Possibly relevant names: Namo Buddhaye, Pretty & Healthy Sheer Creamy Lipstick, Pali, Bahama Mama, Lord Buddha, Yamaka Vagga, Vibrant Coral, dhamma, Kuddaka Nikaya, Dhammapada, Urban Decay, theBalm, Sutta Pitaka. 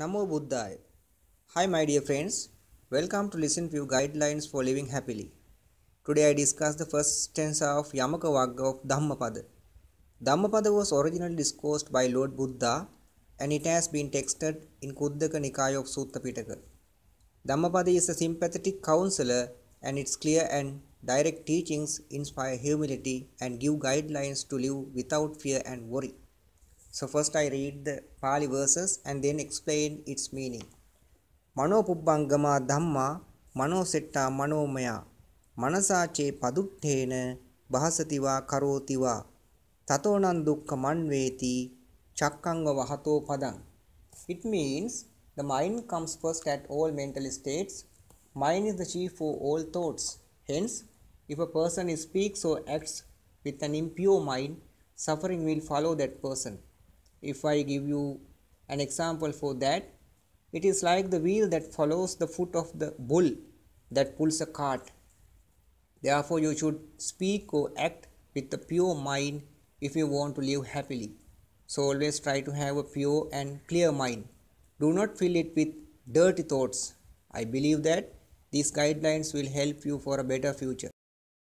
Namo Buddhaye. Hi my dear friends, welcome to listen few guidelines for living happily. Today I discuss the first stanza of Yamaka Vagga of Dhammapada. Dhammapada was originally discoursed by Lord Buddha and it has been texted in Kuddaka Nikaya of Sutta Pitaka. Dhammapada is a sympathetic counselor and its clear and direct teachings inspire humility and give guidelines to live without fear and worry. So first I read the Pali verses and then explain its meaning. Mano pubbangama dhamma mano setta mano maya manasa che paduttena bahasati va karoti va tato nan dukkha manveti chakkanga vahato padam. It means the mind comes first at all mental states. Mind is the chief for all thoughts. Hence, if a person speaks or acts with an impure mind, suffering will follow that person. If I give you an example for that, it is like the wheel that follows the foot of the bull that pulls a cart. Therefore, you should speak or act with a pure mind if you want to live happily. So always try to have a pure and clear mind. Do not fill it with dirty thoughts. I believe that these guidelines will help you for a better future.